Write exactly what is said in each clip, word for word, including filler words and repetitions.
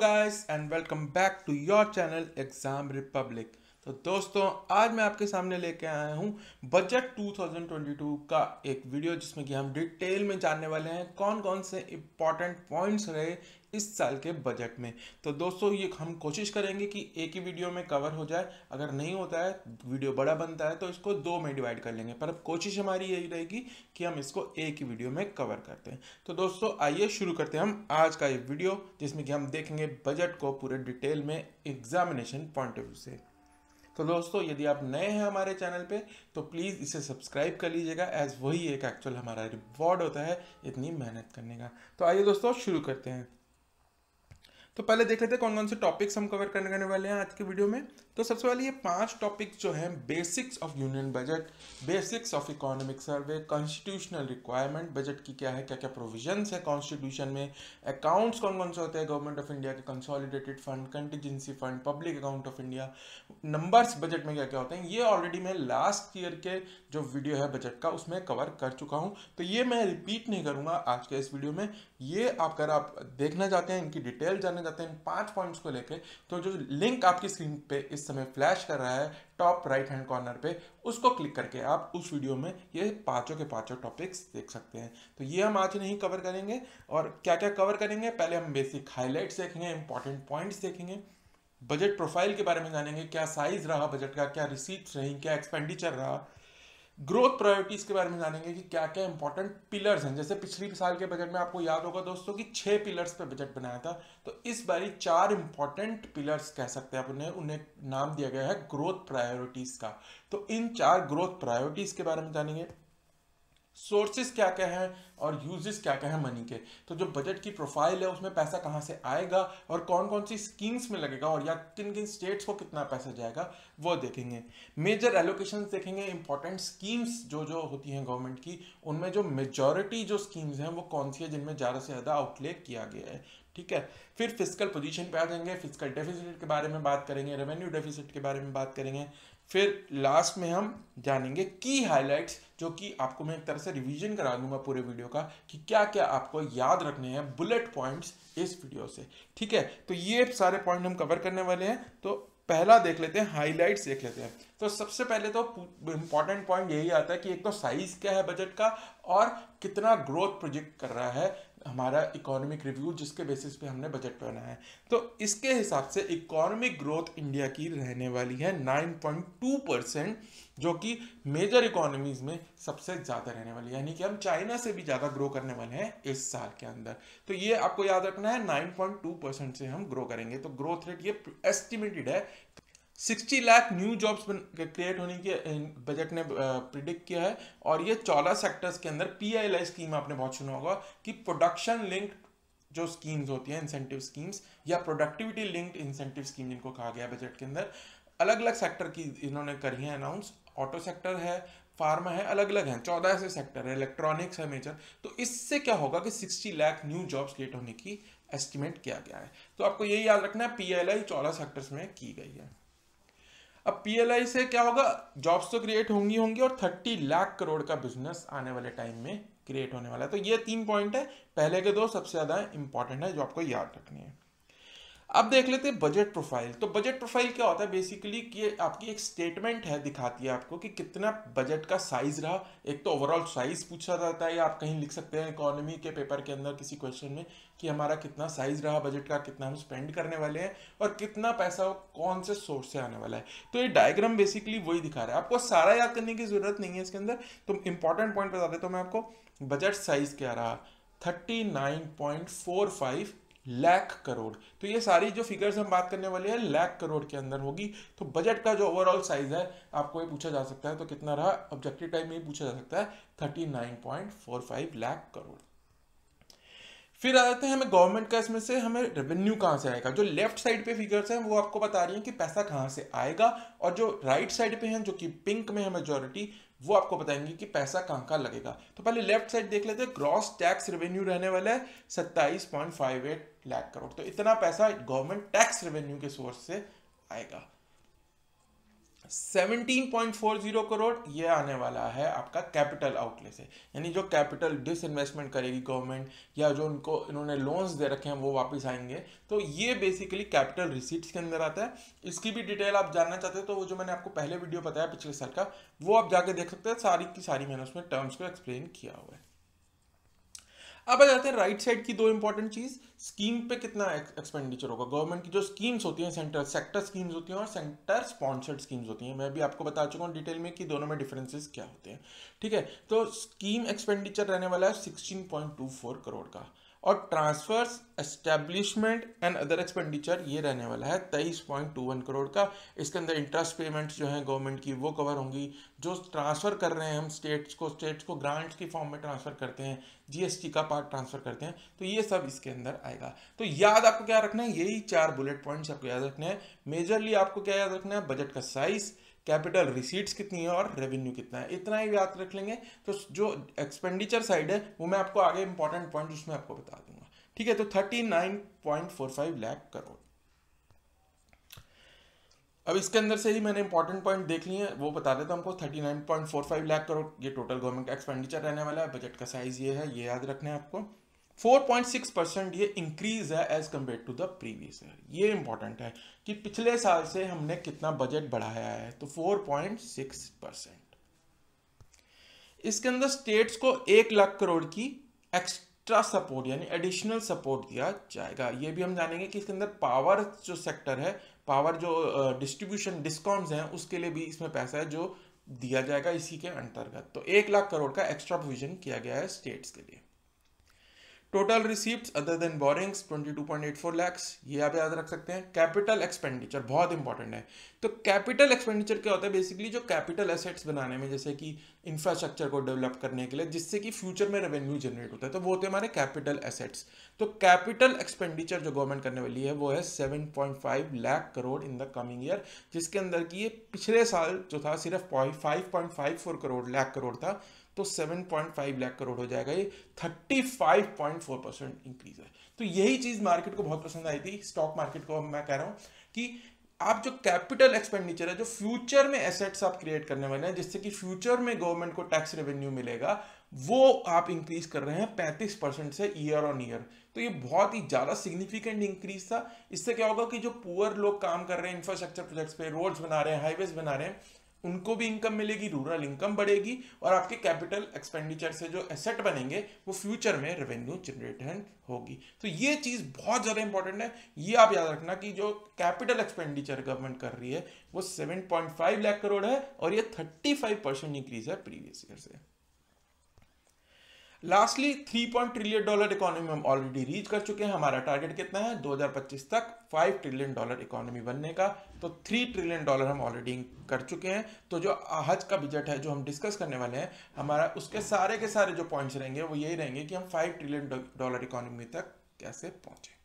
Guys and welcome back to your channel Exam Republic. तो दोस्तों आज मैं आपके सामने लेके आया हूँ बजट दो हज़ार बाईस का एक वीडियो जिसमें कि हम डिटेल में जानने वाले हैं कौन कौन से इम्पॉर्टेंट पॉइंट्स रहे इस साल के बजट में। तो दोस्तों ये हम कोशिश करेंगे कि एक ही वीडियो में कवर हो जाए, अगर नहीं होता है वीडियो बड़ा बनता है तो इसको दो में डिवाइड कर लेंगे, पर अब कोशिश हमारी यही रहेगी कि हम इसको एक ही वीडियो में कवर करते हैं। तो दोस्तों आइए शुरू करते हैं हम आज का ये वीडियो जिसमें कि हम देखेंगे बजट को पूरे डिटेल में एग्जामिनेशन पॉइंट ऑफ व्यू से। तो दोस्तों यदि आप नए हैं हमारे चैनल पे तो प्लीज़ इसे सब्सक्राइब कर लीजिएगा, एज वही एक एक्चुअल हमारा रिवॉर्ड होता है इतनी मेहनत करने का। तो आइए दोस्तों शुरू करते हैं। तो पहले देख लेते हैं कौन कौन से टॉपिक्स हम कवर करने वाले हैं आज के वीडियो में। तो सबसे पहले ये पांच टॉपिक्स जो हैं, basics of union budget, basics of economic survey, constitutional requirement, budget की क्या है, क्या क्या प्रोविजंस है कॉन्स्टिट्यूशन में, अकाउंट्स कौन कौन से होते हैं गवर्नमेंट ऑफ इंडिया के, consolidated fund, contingency fund, public account of India, numbers budget में क्या क्या होते हैं। ये ऑलरेडी मैं लास्ट ईयर के जो वीडियो है बजट का उसमें कवर कर चुका हूँ, तो ये मैं रिपीट नहीं करूँगा आज के इस वीडियो में। ये अगर आप देखना चाहते हैं, इनकी डिटेल जानना चाहते हैं पाँच पॉइंट्स को लेकर, तो जो लिंक आपकी स्क्रीन पर इस समय फ्लैश कर रहा है टॉप राइट हैंड कॉर्नर पे, उसको क्लिक करके आप उस वीडियो में ये पांचों के पांचों टॉपिक्स देख सकते हैं। तो ये हम आज नहीं कवर करेंगे। और क्या क्या कवर करेंगे, पहले हम बेसिक हाईलाइट्स देखेंगे, इंपॉर्टेंट पॉइंट्स देखेंगे, बजट प्रोफाइल के बारे में जानेंगे, क्या साइज रहा बजट का, क्या रिसीट्स रही, क्या एक्सपेंडिचर रहा, ग्रोथ प्रायोरिटीज के बारे में जानेंगे कि क्या क्या इंपॉर्टेंट पिलर्स हैं। जैसे पिछले साल के बजट में आपको याद होगा दोस्तों कि छह पिलर्स पे बजट बनाया था, तो इस बारी चार इंपॉर्टेंट पिलर्स कह सकते हैं आप उन्हें, उन्हें नाम दिया गया है ग्रोथ प्रायोरिटीज का। तो इन चार ग्रोथ प्रायोरिटीज के बारे में जानेंगे, सोर्सेज क्या क्या हैं और यूजेस क्या क्या हैं मनी के। तो जो बजट की प्रोफाइल है उसमें पैसा कहाँ से आएगा और कौन कौन सी स्कीम्स में लगेगा और या किन किन स्टेट्स को कितना पैसा जाएगा वो देखेंगे। मेजर एलोकेशंस देखेंगे, इंपॉर्टेंट स्कीम्स जो जो होती हैं गवर्नमेंट की उनमें जो मेजॉरिटी जो स्कीम्स हैं वो कौन सी है जिनमें ज़्यादा से ज़्यादा आउटले किया गया है, ठीक है। फिर फिस्कल पोजीशन पे आ जाएंगे, फिस्कल डेफिसिट के बारे में बात करेंगे, रेवेन्यू डेफिसिट के बारे में बात करेंगे। फिर लास्ट में हम जानेंगे की हाइलाइट्स, जो कि आपको मैं एक तरह से रिवीजन करा दूंगा पूरे वीडियो का कि क्या क्या आपको याद रखने हैं बुलेट पॉइंट्स इस वीडियो से, ठीक है। तो ये सारे पॉइंट हम कवर करने वाले हैं। तो पहला देख लेते हैं, हाइलाइट्स देख लेते हैं। तो सबसे पहले तो इम्पॉर्टेंट पॉइंट यही आता है कि एक तो साइज क्या है बजट का और कितना ग्रोथ प्रोजेक्ट कर रहा है हमारा इकोनॉमिक रिव्यू जिसके बेसिस पे हमने बजट बनाया है। तो इसके हिसाब से इकोनॉमिक ग्रोथ इंडिया की रहने वाली है नौ पॉइंट दो परसेंट, जो कि मेजर इकोनॉमीज में सबसे ज़्यादा रहने वाली है, यानी कि हम चाइना से भी ज़्यादा ग्रो करने वाले हैं इस साल के अंदर। तो ये आपको याद रखना है, नौ पॉइंट दो परसेंट से हम ग्रो करेंगे। तो ग्रोथ रेट ये एस्टिमेटेड है, साठ लाख न्यू जॉब्स क्रिएट होने की बजट ने प्रिडिक्ट किया है। और ये चौदह सेक्टर्स के अंदर पीआईएलआई स्कीम आपने बहुत सुना होगा कि प्रोडक्शन लिंक्ड जो स्कीम्स होती हैं, इंसेंटिव स्कीम्स या प्रोडक्टिविटी लिंक्ड इंसेंटिव स्कीम जिनको कहा गया बजट के अंदर, अलग अलग सेक्टर की इन्होंने करी है अनाउंस। ऑटो सेक्टर है, फार्मा है, अलग अलग हैं, चौदह ऐसे सेक्टर है, इलेक्ट्रॉनिक्स है मेजर। तो इससे क्या होगा कि साठ लाख न्यू जॉब्स क्रिएट होने की एस्टिमेट किया गया है। तो आपको ये याद रखना है, पीआईएलआई चौदह सेक्टर्स में की गई है। अब पीएलआई से क्या होगा, जॉब्स तो क्रिएट होंगी होंगी और तीस लाख करोड़ का बिजनेस आने वाले टाइम में क्रिएट होने वाला है। तो ये तीन पॉइंट है, पहले के दो सबसे ज्यादा इंपॉर्टेंट है जो आपको याद रखनी है। अब देख लेते हैं बजट प्रोफाइल। तो बजट प्रोफाइल क्या होता है बेसिकली कि आपकी एक स्टेटमेंट है, दिखाती है आपको कि कितना बजट का साइज रहा। एक तो ओवरऑल साइज पूछा जाता है, या आप कहीं लिख सकते हैं इकोनॉमी के पेपर के अंदर किसी क्वेश्चन में कि हमारा कितना साइज रहा बजट का, कितना हम स्पेंड करने वाले हैं और कितना पैसा कौन से सोर्स से आने वाला है। तो ये डायग्राम बेसिकली वही दिखा रहा है, आपको सारा याद करने की जरूरत नहीं है इसके अंदर। तो इंपॉर्टेंट पॉइंट बता देता हूँ मैं आपको, बजट साइज क्या रहा, thirty nine point four five lakh crore. तो ये सारी जो फिगर्स हम बात करने वाले हैं लाख करोड़ के अंदर होगी। तो बजट का जो ओवरऑल साइज है आपको ये पूछा जा सकता है तो कितना रहा, ऑब्जेक्टिव टाइम में पूछा जा सकता है उनतालीस पॉइंट चार पाँच लाख करोड़। फिर आ जाते हैं हमें गवर्नमेंट का, इसमें से हमें रेवेन्यू कहाँ से आएगा। जो लेफ्ट साइड पे फिगर्स हैं वो आपको बता रही हैं कि पैसा कहाँ से आएगा, और जो राइट साइड पे हैं जो कि पिंक में है मेजोरिटी, वो आपको बताएंगे कि पैसा कहाँ कहाँ लगेगा। तो पहले लेफ्ट साइड देख लेते हैं, ग्रॉस टैक्स रेवेन्यू रहने वाला है सत्ताईस पॉइंट पाँच आठ लाख करोड़। तो इतना पैसा गवर्नमेंट टैक्स रेवेन्यू के सोर्स से आएगा। सत्रह पॉइंट चार जीरो करोड़ ये आने वाला है आपका कैपिटल आउटले से, यानी जो कैपिटल डिसइन्वेस्टमेंट करेगी गवर्नमेंट या जो उनको इन्होंने लोन्स दे रखे हैं वो वापस आएंगे। तो ये बेसिकली कैपिटल रिसीट्स के अंदर आता है। इसकी भी डिटेल आप जानना चाहते हो तो वो जो मैंने आपको पहले वीडियो बताया पिछले साल का वो आप जाके देख सकते हैं, सारी की सारी मैंने उसमें टर्म्स को एक्सप्लेन किया हुआ है। अब आ जाते हैं राइट साइड की दो इंपॉर्टेंट चीज, स्कीम पे कितना एक्सपेंडिचर होगा। गवर्नमेंट की जो स्कीम्स होती हैं सेंटर सेक्टर स्कीम्स होती हैं और सेंटर स्पॉन्सर्ड स्कीम्स होती हैं, मैं भी आपको बता चुका हूँ डिटेल में कि दोनों में डिफरेंसेस क्या होते हैं। ठीक है, तो स्कीम एक्सपेंडिचर रहने वाला है सोलह पॉइंट दो चार करोड़ का और transfers establishment and other expenditure ये रहने वाला है तेईस पॉइंट दो एक करोड़ का। इसके अंदर इंटरेस्ट पेमेंट्स जो हैं गवर्नमेंट की वो कवर होंगी, जो ट्रांसफ़र कर रहे हैं हम स्टेट्स को, स्टेट्स को ग्रांट्स के फॉर्म में ट्रांसफ़र करते हैं, जीएसटी का पार्ट ट्रांसफ़र करते हैं, तो ये सब इसके अंदर आएगा। तो याद आपको क्या रखना है, यही चार बुलेट पॉइंट्स आपको याद रखने हैं। मेजरली आपको क्या याद रखना है, बजट का साइज़, कैपिटल रिसीट्स कितनी है और रेवेन्यू कितना है, इतना ही याद रख लेंगे तो जो एक्सपेंडिचर साइड है वो मैं आपको आगे इंपॉर्टेंट पॉइंट उसमें आपको बता दूंगा। ठीक है, तो उनतालीस पॉइंट चार पाँच लाख करोड़। अब इसके अंदर से ही मैंने इंपॉर्टेंट पॉइंट देख लिए हैं वो बता देता हूँ आपको। उनतालीस पॉइंट चार पाँच लाख करोड़ ये टोटल गवर्नमेंट का एक्सपेंडिचर रहने वाला है। बजट का साइज ये है, ये याद रखना है आपको। चार पॉइंट छह परसेंट ये इंक्रीज है as compare to the previous year. ये इंपॉर्टेंट है कि पिछले साल से हमने कितना बजट बढ़ाया है, तो चार पॉइंट छह परसेंट। इसके अंदर स्टेट्स को एक लाख करोड़ की एक्स्ट्रा सपोर्ट यानी एडिशनल सपोर्ट दिया जाएगा। ये भी हम जानेंगे कि इसके अंदर पावर जो सेक्टर है, पावर जो डिस्ट्रीब्यूशन डिस्कॉम्स हैं उसके लिए भी इसमें पैसा है जो दिया जाएगा इसी के अंतर्गत। तो एक लाख करोड़ का एक्स्ट्रा प्रोविजन किया गया है स्टेट्स के लिए। Total receipt other than borrowings बाईस पॉइंट आठ चार लैक्स ये आप याद रख सकते हैं। कैपिटल एक्सपेंडिचर बहुत इंपॉर्टेंट है। तो कैपिटल एक्सपेंडिचर क्या होता है, बेसिकली जो कैपिटल एसेट्स बनाने में जैसे कि इंफ्रास्ट्रक्चर को डेवलप करने के लिए जिससे कि फ्यूचर में रेवेन्यू जनरेट होता है, तो वो होते हैं हमारे कैपिटल एसेट्स। तो कैपिटल एक्सपेंडिचर जो गवर्नमेंट करने वाली है वो है सात पॉइंट पाँच lakh crore in the coming year, जिसके अंदर की ये पिछले साल जो था सिर्फ पाँच पॉइंट पाँच चार करोड़ लाख करोड़ था, तो सात पॉइंट पाँच लाख करोड़ हो जाएगा। ये पैंतीस पॉइंट चार परसेंट इंक्रीज है। तो यही चीज मार्केट को बहुत पसंद आई थी, स्टॉक मार्केट को। मैं कह रहा हूं कि आप जो कैपिटल एक्सपेंडिचर है, जो फ्यूचर में एसेट्स आप क्रिएट करने वाले हैं जिससे कि फ्यूचर में गवर्नमेंट को टैक्स रेवेन्यू मिलेगा, वो आप इंक्रीज कर रहे हैं पैंतीस परसेंट से ईयर ऑन ईयर। तो ये बहुत ही ज़्यादा सिग्निफिकेंट इंक्रीज था। इससे क्या होगा कि जो पुअर लोग काम कर रहे हैं इंफ्रास्ट्रक्चर प्रोजेक्ट्स पे, रोड्स बना रहे हैं, हाईवेज बना रहे हैं, उनको भी इनकम मिलेगी, रूरल इनकम बढ़ेगी और आपके कैपिटल एक्सपेंडिचर से जो एसेट बनेंगे वो फ्यूचर में रेवेन्यू जनरेशन होगी। तो ये चीज़ बहुत ज़्यादा इंपॉर्टेंट है, ये आप याद रखना कि जो कैपिटल एक्सपेंडिचर गवर्नमेंट कर रही है वो सात पॉइंट पाँच लाख करोड़ है और ये पैंतीस परसेंट इंक्रीज है प्रीवियस ईयर से। लास्टली तीन पॉइंट ट्रिलियन डॉलर इकोनॉमी हम ऑलरेडी रीच कर चुके हैं। हमारा टारगेट कितना है, दो हज़ार पच्चीस तक पाँच ट्रिलियन डॉलर इकोनॉमी बनने का। तो तीन ट्रिलियन डॉलर हम ऑलरेडी कर चुके हैं। तो जो आज का बजट है जो हम डिस्कस करने वाले हैं हमारा, उसके सारे के सारे जो पॉइंट्स रहेंगे वो यही रहेंगे कि हम पाँच ट्रिलियन डॉलर इकोनॉमी तक कैसे पहुंचे।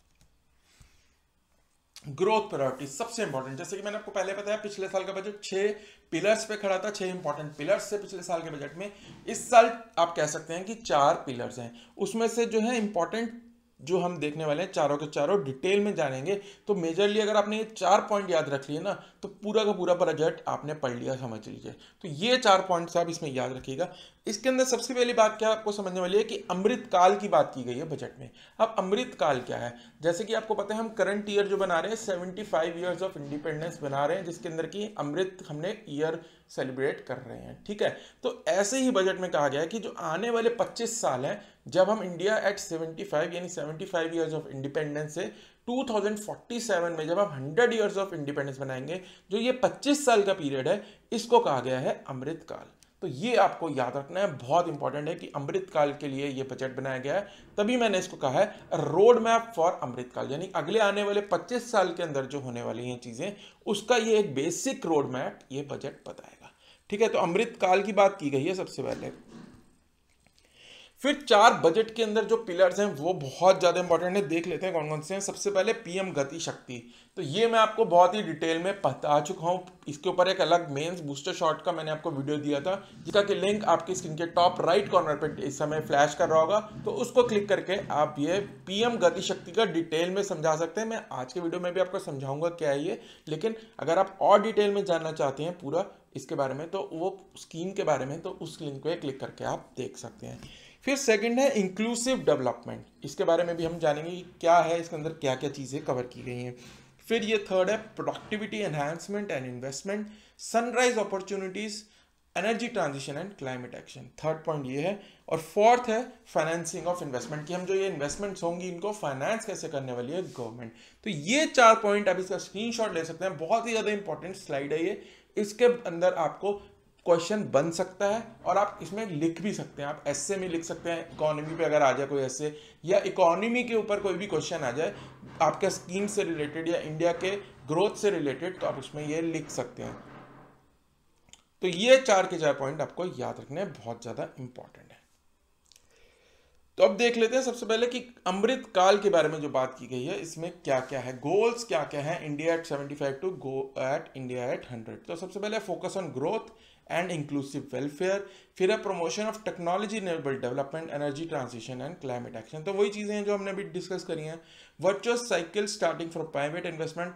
ग्रोथ प्रायोरिटी सबसे इंपॉर्टेंट, जैसे कि मैंने आपको पहले बताया पिछले साल का बजट छः पिलर्स पे खड़ा था, छह इंपॉर्टेंट पिलर्स से पिछले साल के बजट में। इस साल आप कह सकते हैं कि चार पिलर्स हैं, उसमें से जो है इंपॉर्टेंट जो हम देखने वाले हैं चारों के चारों डिटेल में जानेंगे। तो मेजरली अगर आपने ये चार पॉइंट याद रख लिए ना तो पूरा का पूरा बजट आपने पढ़ लिया, समझ लीजिए। तो ये चार पॉइंट्स आप इसमें याद रखिएगा। इसके अंदर सबसे पहली बात क्या आपको समझने वाली है कि अमृतकाल की बात की गई है बजट में। अब अमृतकाल क्या है, जैसे कि आपको पता है हम करंट ईयर जो बना रहे हैं seventy five years of independence बना रहे हैं, जिसके अंदर की अमृत हमने ईयर सेलिब्रेट कर रहे हैं। ठीक है, तो ऐसे ही बजट में कहा गया है कि जो आने वाले पच्चीस साल हैं जब हम इंडिया एट पचहत्तर यानी पचहत्तर इयर्स ऑफ इंडिपेंडेंस से दो हज़ार सैंतालीस में जब हम सौ इयर्स ऑफ इंडिपेंडेंस बनाएंगे, जो ये पच्चीस साल का पीरियड है, इसको कहा गया है अमृतकाल। तो ये आपको याद रखना है, बहुत इंपॉर्टेंट है कि अमृतकाल के लिए ये बजट बनाया गया है। तभी मैंने इसको कहा है रोड मैप फॉर अमृतकाल, यानी अगले आने वाले पच्चीस साल के अंदर जो होने वाली हैं चीज़ें उसका ये एक बेसिक रोड मैप ये बजट बताएगा। ठीक है, तो अमृतकाल की बात की गई है सबसे पहले। फिर चार बजट के अंदर जो पिलर्स हैं वो बहुत ज़्यादा इंपॉर्टेंट है, देख लेते हैं कौन कौन से हैं। सबसे पहले पीएम गति शक्ति, तो ये मैं आपको बहुत ही डिटेल में बता चुका हूँ इसके ऊपर एक अलग मेंस बूस्टर शॉट का मैंने आपको वीडियो दिया था, जिसका कि लिंक आपकी स्क्रीन के टॉप राइट कॉर्नर पे इस समय फ्लैश कर रहा होगा, तो उसको क्लिक करके आप ये पीएम गति शक्ति का डिटेल में समझा सकते हैं। मैं आज के वीडियो में भी आपको समझाऊंगा क्या है ये, लेकिन अगर आप और डिटेल में जानना चाहते हैं पूरा इसके बारे में, तो वो स्कीम के बारे में, तो उस लिंक पे क्लिक करके आप देख सकते हैं। फिर सेकंड है इंक्लूसिव डेवलपमेंट, इसके बारे में भी हम जानेंगे कि क्या है, इसके अंदर क्या क्या चीज़ें कवर की गई हैं। फिर ये थर्ड है productivity enhancement and investment, sunrise opportunities, energy transition and climate action, third point ये है। और फोर्थ है फाइनेंसिंग ऑफ इन्वेस्टमेंट, कि हम जो ये इन्वेस्टमेंट्स होंगी इनको फाइनेंस कैसे करने वाली है गवर्नमेंट। तो ये चार पॉइंट आप इसका स्क्रीनशॉट ले सकते हैं, बहुत ही ज़्यादा इंपॉर्टेंट स्लाइड है ये, इसके अंदर आपको क्वेश्चन बन सकता है और आप इसमें लिख भी सकते हैं, आप एस्से में लिख सकते हैं, इकोनॉमी पे अगर आ जाए कोई एस्से, या इकोनॉमी के ऊपर कोई भी क्वेश्चन आ जाए आपके स्कीम से रिलेटेड या इंडिया के ग्रोथ से रिलेटेड, तो आप उसमें ये लिख सकते हैं। तो ये चार के चार पॉइंट आपको याद रखने बहुत ज़्यादा इंपॉर्टेंट है। तो अब देख लेते हैं सबसे पहले कि अमृत काल के बारे में जो बात की गई है, इसमें क्या क्या है, गोल्स क्या क्या है India at seventy five to go at India at hundred. तो सबसे पहले focus on growth and inclusive welfare, फिर है promotion of technology enable development, energy transition and climate action. तो वही चीज़ें हैं जो हमने अभी डिस्कस करी हैं। Virtuous cycle starting from private investment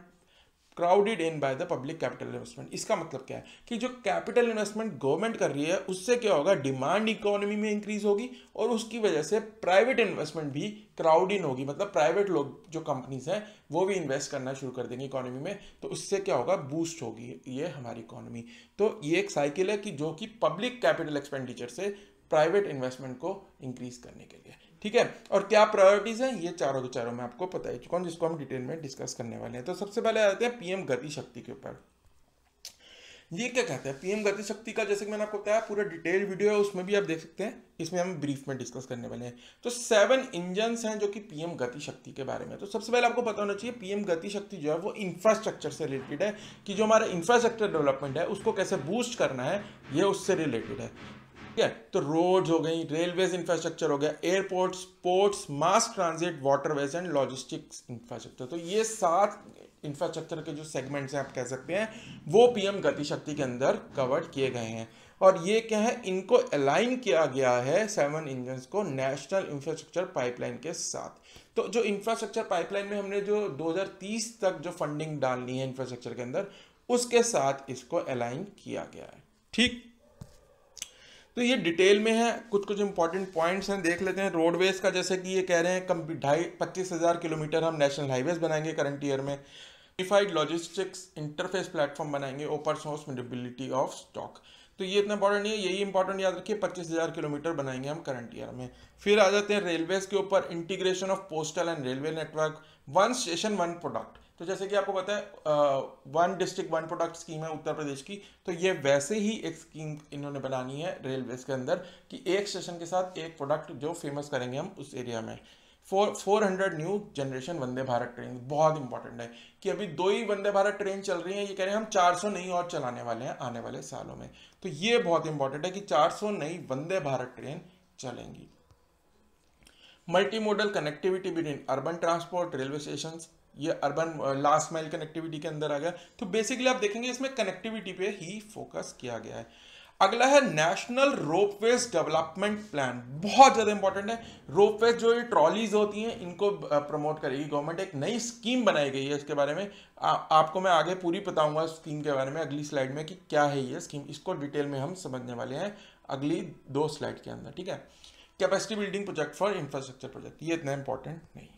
crowded in by the public capital investment, इसका मतलब क्या है कि जो कैपिटल इन्वेस्टमेंट गवर्नमेंट कर रही है उससे क्या होगा, डिमांड इकोनॉमी में इंक्रीज होगी और उसकी वजह से प्राइवेट इन्वेस्टमेंट भी क्राउड इन होगी, मतलब प्राइवेट लोग जो कंपनीज हैं वो भी इन्वेस्ट करना शुरू कर देंगे इकोनॉमी में, तो उससे क्या होगा, बूस्ट होगी ये हमारी इकोनॉमी। तो ये एक साइकिल है कि जो कि पब्लिक कैपिटल एक्सपेंडिचर से प्राइवेट इन्वेस्टमेंट को इंक्रीज करने के लिए, ठीक है। और क्या प्रायोरिटीज़ हैं, ये चारों के चारों में आपको पता ही चुका हूँ, जिसको हम डिटेल में डिस्कस करने वाले हैं। तो सबसे पहले आते हैं पीएम गति शक्ति के ऊपर। ये क्या कहता है पीएम गति शक्ति का, जैसे कि मैंने आपको बताया पूरा डिटेल वीडियो है, उसमें भी आप देख सकते हैं, इसमें हम ब्रीफ में डिस्कस करने वाले हैं। तो सेवन इंजन्स हैं जो कि पीएम गति शक्ति के बारे में। तो सबसे पहले आपको पता होना चाहिए पीएम गति शक्ति जो है वो इंफ्रास्ट्रक्चर से रिलेटेड है, कि जो हमारा इंफ्रास्ट्रक्चर डेवलपमेंट है उसको कैसे बूस्ट करना है, ये उससे रिलेटेड है, ठीक है। तो रोड्स हो गई, रेलवेज इंफ्रास्ट्रक्चर हो गया, airports, ports, mass transit, waterways and logistics infrastructure. तो ये सात इंफ्रास्ट्रक्चर के जो सेगमेंट्स हैं आप कह सकते हैं वो पीएम गति शक्ति के अंदर कवर किए गए हैं। और ये क्या है, इनको अलाइन किया गया है सेवन इंजन्स को नेशनल इंफ्रास्ट्रक्चर पाइपलाइन के साथ। तो जो इंफ्रास्ट्रक्चर पाइपलाइन में हमने जो दो हज़ार तीस तक जो फंडिंग डालनी है इंफ्रास्ट्रक्चर के अंदर, उसके साथ इसको अलाइन किया गया है, ठीक। तो ये डिटेल में है, कुछ कुछ इंपॉर्टेंट पॉइंट्स हैं, देख लेते हैं। रोडवेज का, जैसे कि ये कह रहे हैं कम ढाई पच्चीस हज़ार किलोमीटर हम नेशनल हाईवेज बनाएंगे करंट ईयर में। यूनिफाइड लॉजिस्टिक्स इंटरफेस प्लेटफॉर्म बनाएंगे, open source mobility of stock. तो ये इतना इंपॉर्टेंट नहीं है, यही इंपॉर्टेंट याद रखिए, पच्चीस हज़ार किलोमीटर बनाएंगे हम करंट ईयर में। फिर आ जाते हैं रेलवेज के ऊपर, integration of postal and railway network, one station one product. तो जैसे कि आपको पता है one district one product scheme है उत्तर प्रदेश की, तो ये वैसे ही एक स्कीम इन्होंने बनानी है रेलवेज के अंदर कि एक स्टेशन के साथ एक प्रोडक्ट जो फेमस करेंगे हम उस एरिया में। Four four hundred new generation Vande Bharat train, बहुत इंपॉर्टेंट है कि अभी दो ही वंदे भारत ट्रेन चल रही हैं, ये कह रहे हैं हम चार सौ नई और चलाने वाले हैं आने वाले सालों में। तो ये बहुत इंपॉर्टेंट है कि चार सौ नई वंदे भारत ट्रेन चलेंगी। Multi modal connectivity between urban transport, railway station, ये अर्बन लास्ट माइल कनेक्टिविटी के अंदर आ गया। तो बेसिकली आप देखेंगे इसमें कनेक्टिविटी पे ही फोकस किया गया है। अगला है नेशनल रोपवेज डेवलपमेंट प्लान, बहुत ज़्यादा इंपॉर्टेंट है। रोपवेज जो ये ट्रॉलीज होती हैं इनको प्रमोट करेगी गवर्नमेंट, एक नई स्कीम बनाई गई है इसके बारे में। आ, आपको मैं आगे पूरी बताऊंगा स्कीम के बारे में अगली स्लाइड में कि क्या है ये स्कीम, इसको डिटेल में हम समझने वाले हैं अगली दो स्लाइड के अंदर, ठीक है। Capacity building project for infrastructure project, ये इतना इंपॉर्टेंट नहीं है।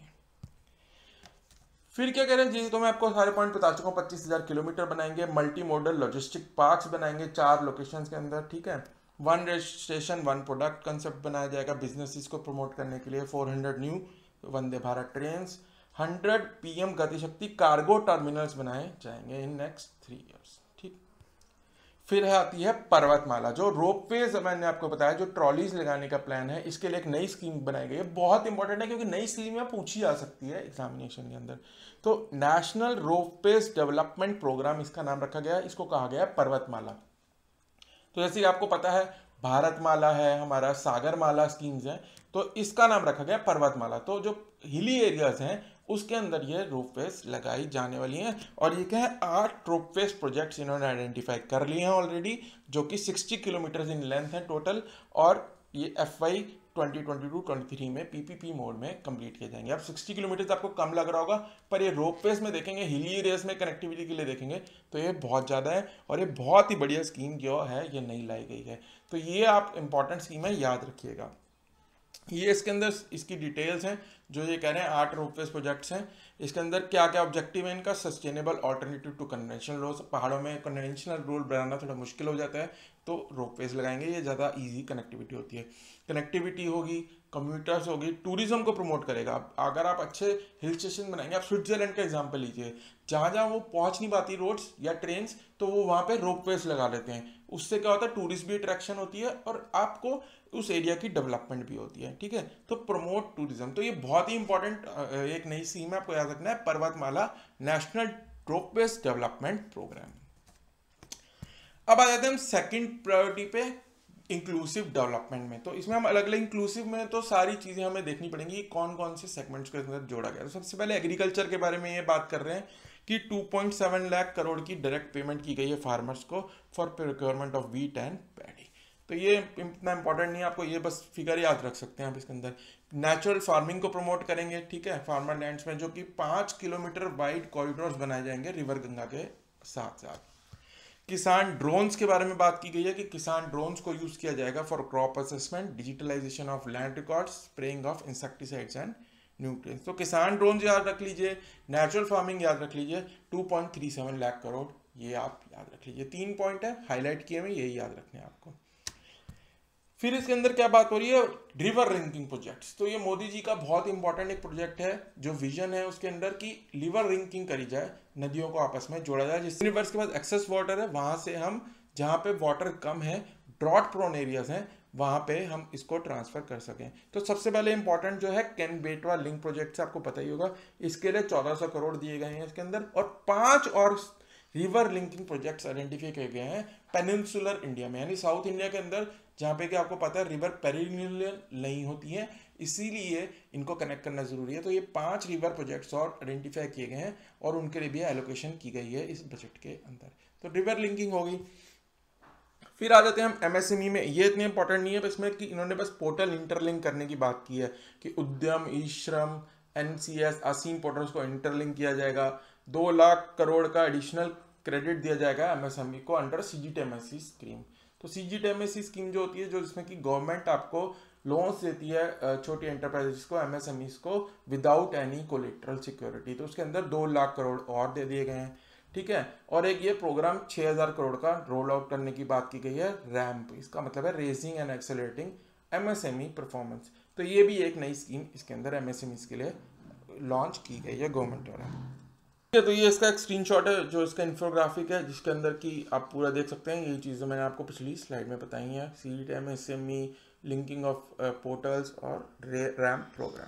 फिर क्या कह रहे हैं जी, तो मैं आपको सारे पॉइंट बता चुका हूँ, पच्चीस हज़ार किलोमीटर बनाएंगे, मल्टी मॉडल लॉजिस्टिक पार्क्स बनाएंगे चार लोकेशंस के अंदर, ठीक है। One station one product concept बनाया जाएगा बिजनेसेस को प्रमोट करने के लिए, चार सौ new Vande Bharat train, hundred PM Gati Shakti cargo terminals बनाए जाएंगे इन नेक्स्ट थ्री ईयर्स, ठीक। फिर है आती है पर्वतमाला, जो रोपवेज मैंने आपको बताया जो ट्रॉलीज लगाने का प्लान है, इसके लिए एक नई स्कीम बनाई गई है, बहुत इंपॉर्टेंट है क्योंकि नई स्कीम पूछी जा सकती है एग्जामिनेशन के अंदर। तो नेशनल रोपवेज डेवलपमेंट प्रोग्राम इसका नाम रखा गया है, इसको कहा गया है पर्वतमाला। तो जैसे आपको पता है भारतमाला है हमारा, सागरमाला स्कीम्स हैं, तो इसका नाम रखा गया पर्वतमाला। तो जो हिली एरियाज हैं उसके अंदर ये रोपवेज लगाई जाने वाली हैं। और ये क्या है, आठ रोपवेज प्रोजेक्ट्स इन्होंने आइडेंटिफाई कर लिए हैं ऑलरेडी, जो कि साठ किलोमीटर इन लेंथ है टोटल, और ये F Y twenty twenty two twenty three में पीपीपी मोड में कंप्लीट किए जाएंगे। अब साठ किलोमीटर आपको कम लग रहा होगा, पर ये रोपवेज में देखेंगे, हिली एरियाज में कनेक्टिविटी के लिए देखेंगे तो ये बहुत ज़्यादा है, और ये बहुत ही बढ़िया स्कीम जो है ये नई लाई गई है। तो ये आप इंपॉर्टेंट स्कीम है, याद रखिएगा। ये इसके अंदर इसकी डिटेल्स हैं, जो ये कह रहे हैं आठ रोपवेज प्रोजेक्ट्स हैं। इसके अंदर क्या क्या ऑब्जेक्टिव है इनका, sustainable alternative to conventional road. पहाड़ों में कन्वेंशनल रोड बनाना थोड़ा मुश्किल हो जाता है, तो रोपवेज लगाएंगे, ये ज़्यादा इजी कनेक्टिविटी होती है। कनेक्टिविटी होगी, कम्यूटर्स होगी, टूरिज्म को प्रमोट करेगा। अगर आप अच्छे हिल स्टेशन बनाएंगे, आप स्विट्जरलैंड का एग्जाम्पल लीजिए, जहाँ जहाँ वो पहुँच नहीं पाती रोड्स या ट्रेन्स, तो वो वहाँ पे रोपवेज लगा लेते हैं। उससे क्या होता है, टूरिस्ट भी अट्रैक्शन होती है और आपको उस एरिया की डेवलपमेंट भी होती है। ठीक है, तो प्रमोट टूरिज्म, तो ये बहुत ही इंपॉर्टेंट एक नई स्कीम है, आपको याद रखना है, पर्वतमाला नेशनल रोपवेज डेवलपमेंट प्रोग्राम। अब आ जाते हैं हम सेकेंड प्रायोरिटी पे, इंक्लूसिव डेवलपमेंट में। तो इसमें हम अलग अलग इंक्लूसिव में तो सारी चीज़ें हमें देखनी पड़ेंगी, कौन कौन से सेगमेंट्स को इसमें जोड़ा गया। तो सबसे पहले एग्रीकल्चर के बारे में ये बात कर रहे हैं कि दो पॉइंट सात लाख करोड़ की डायरेक्ट पेमेंट की गई है फार्मर्स को for procurement of wheat and paddy. तो ये इतना इंपॉर्टेंट नहीं है, आपको ये बस फिगर याद रख सकते हैं आप। इसके अंदर नेचुरल फार्मिंग को प्रमोट करेंगे, ठीक है, फार्मर लैंड्स में, जो कि पाँच किलोमीटर वाइड कॉरिडोर्स बनाए जाएंगे रिवर गंगा के साथ साथ। किसान ड्रोन्स के बारे में बात की गई है कि किसान ड्रोन्स को यूज़ किया जाएगा for crop assessment, digitalization of land records, spraying of insecticides and nutrients. तो किसान ड्रोन्स याद रख लीजिए, नेचुरल फार्मिंग याद रख लीजिए, दो पॉइंट तीन सात लाख करोड़ ये आप याद रख लीजिए। तीन पॉइंट है हाईलाइट किए हुए, यही याद रखने हैं आपको। फिर इसके अंदर क्या बात हो रही है, रिवर रिंकिंग प्रोजेक्ट्स। तो ये मोदी जी का बहुत इंपॉर्टेंट एक प्रोजेक्ट है, जो विजन है उसके अंदर कि रिवर रिंकिंग करी जाए, नदियों को आपस में जोड़ा जाए, जिससे रिवर्स के पास एक्सेस वाटर है, वहाँ से हम जहाँ पे वाटर कम है, ड्रॉट प्रोन एरियाज हैं, वहाँ पे हम इसको ट्रांसफर कर सकें। तो सबसे पहले इंपॉर्टेंट जो है कैन बेटवा लिंक प्रोजेक्ट से, आपको पता ही होगा, इसके लिए चौदह सौ करोड़ दिए गए हैं इसके अंदर, और पाँच और रिवर लिंकिंग प्रोजेक्ट्स आइडेंटिफाई किए गए हैं पेनिनसुलर इंडिया में, यानी साउथ इंडिया के अंदर, जहाँ पे कि आपको पता है रिवर पेरिनियल नहीं होती है, इसीलिए इनको कनेक्ट करना ज़रूरी है। तो ये पांच रिवर प्रोजेक्ट्स और आइडेंटिफाई किए गए हैं, और उनके लिए भी एलोकेशन की गई है इस बजट के अंदर। तो रिवर लिंकिंग होगी। फिर आ जाते हैं हम एमएसएमई में। ये इतने इंपॉर्टेंट नहीं है इसमें कि इन्होंने बस पोर्टल इंटरलिंक करने की बात की है कि Udyam, e Shram, N C S, ASEEM portals को इंटरलिंक किया जाएगा। दो लाख करोड़ का एडिशनल क्रेडिट दिया जाएगा एमएसएमई को under C G T M S C scheme. तो C G T M S C scheme जो होती है, जो जिसमें कि गवर्नमेंट आपको लोन्स देती है छोटी एंटरप्राइजेस को, एमएसएमईज को, विदाउट एनी कोलेटरल सिक्योरिटी। तो उसके अंदर दो लाख करोड़ और दे दिए गए हैं, ठीक है। और एक ये प्रोग्राम छह हज़ार करोड़ का रोल आउट करने की बात की गई है, रैम्प, इसका मतलब है raising and accelerating MSME performance. तो ये भी एक नई स्कीम इसके अंदर एमएसएमईज के लिए लॉन्च की गई है गवर्नमेंट द्वारा। ठीक है, तो ये इसका एक स्क्रीनशॉट है, जो इसका इन्फोग्राफिक है, जिसके अंदर की आप पूरा देख सकते हैं। यही चीज़ें मैंने आपको पिछली स्लाइड में बताई हैं, C G T M S M E, linking of portals और रैम प्रोग्राम।